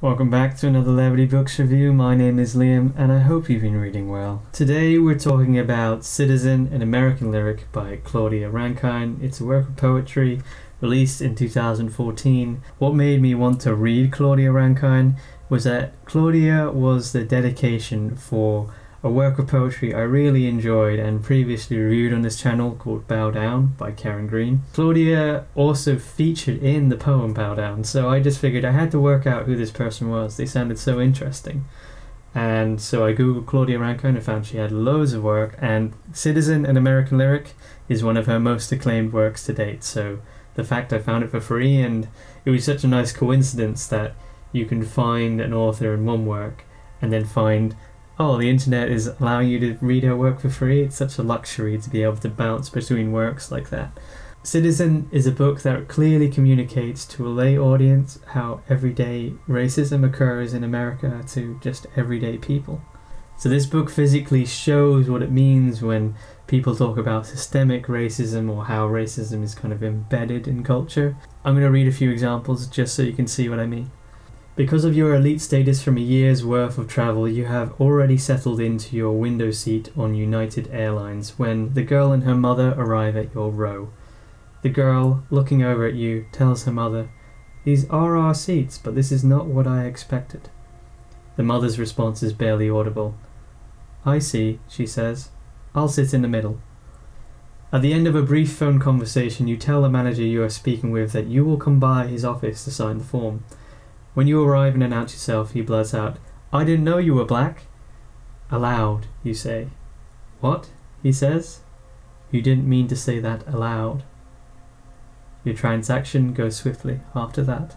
Welcome back to another Levity Books Review. My name is Liam and I hope you've been reading well. Today we're talking about Citizen, an American Lyric by Claudia Rankine. It's a work of poetry released in 2014. What made me want to read Claudia Rankine was that Claudia was the dedication for a work of poetry I really enjoyed and previously reviewed on this channel called Bough Down by Karen Green. Claudia also featured in the poem Bough Down, so I just figured I had to work out who this person was. They sounded so interesting. And so I googled Claudia Rankine and found she had loads of work, and Citizen, an American Lyric is one of her most acclaimed works to date, so the fact I found it for free, and it was such a nice coincidence that you can find an author in one work and then find, oh, the internet is allowing you to read her work for free. It's such a luxury to be able to bounce between works like that. Citizen is a book that clearly communicates to a lay audience how everyday racism occurs in America to just everyday people. So this book physically shows what it means when people talk about systemic racism or how racism is kind of embedded in culture. I'm going to read a few examples just so you can see what I mean. Because of your elite status from a year's worth of travel, you have already settled into your window seat on United Airlines when the girl and her mother arrive at your row. The girl, looking over at you, tells her mother, "These are our seats, but this is not what I expected." The mother's response is barely audible. "I see," she says. "I'll sit in the middle." At the end of a brief phone conversation, you tell the manager you are speaking with that you will come by his office to sign the form. When you arrive and announce yourself, he blurts out, "I didn't know you were black." Aloud, you say. "What?" he says. "You didn't mean to say that aloud." Your transaction goes swiftly after that.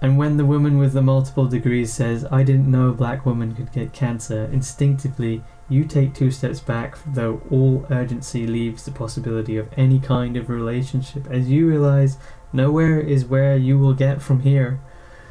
And when the woman with the multiple degrees says, "I didn't know a black woman could get cancer," instinctively you take two steps back, though all urgency leaves the possibility of any kind of relationship, as you realize nowhere is where you will get from here.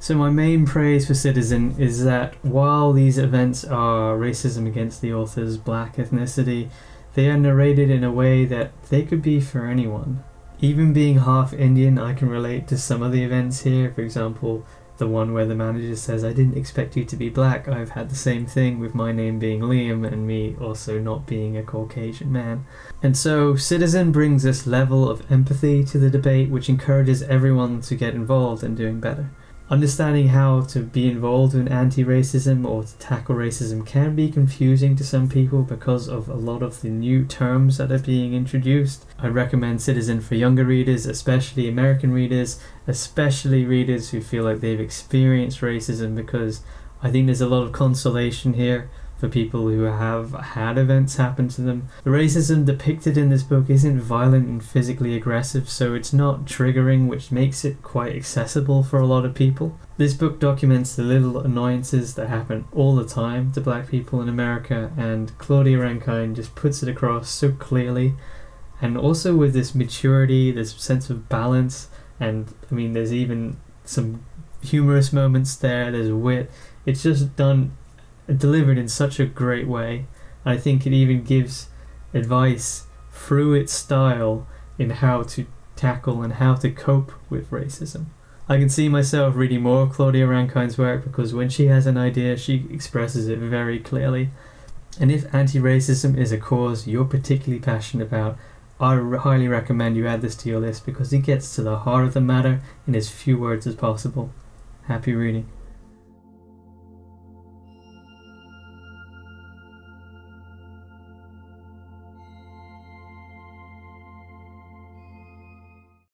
So my main praise for Citizen is that while these events are racism against the author's black ethnicity, they are narrated in a way that they could be for anyone. Even being half Indian, I can relate to some of the events here. For example, the one where the manager says, "I didn't expect you to be black." I've had the same thing with my name being Liam and me also not being a Caucasian man. And so Citizen brings this level of empathy to the debate, which encourages everyone to get involved in doing better. Understanding how to be involved in anti-racism or to tackle racism can be confusing to some people because of a lot of the new terms that are being introduced. I recommend Citizen for younger readers, especially American readers, especially readers who feel like they've experienced racism, because I think there's a lot of consolation here for people who have had events happen to them. The racism depicted in this book isn't violent and physically aggressive, so it's not triggering, which makes it quite accessible for a lot of people. This book documents the little annoyances that happen all the time to black people in America, and Claudia Rankine just puts it across so clearly, and also with this maturity, this sense of balance, and I mean there's even some humorous moments there, there's wit. It's just done delivered in such a great way. I think it even gives advice through its style in how to tackle and how to cope with racism. I can see myself reading more of Claudia Rankine's work because when she has an idea, she expresses it very clearly. And if anti-racism is a cause you're particularly passionate about, I highly recommend you add this to your list because it gets to the heart of the matter in as few words as possible. Happy reading.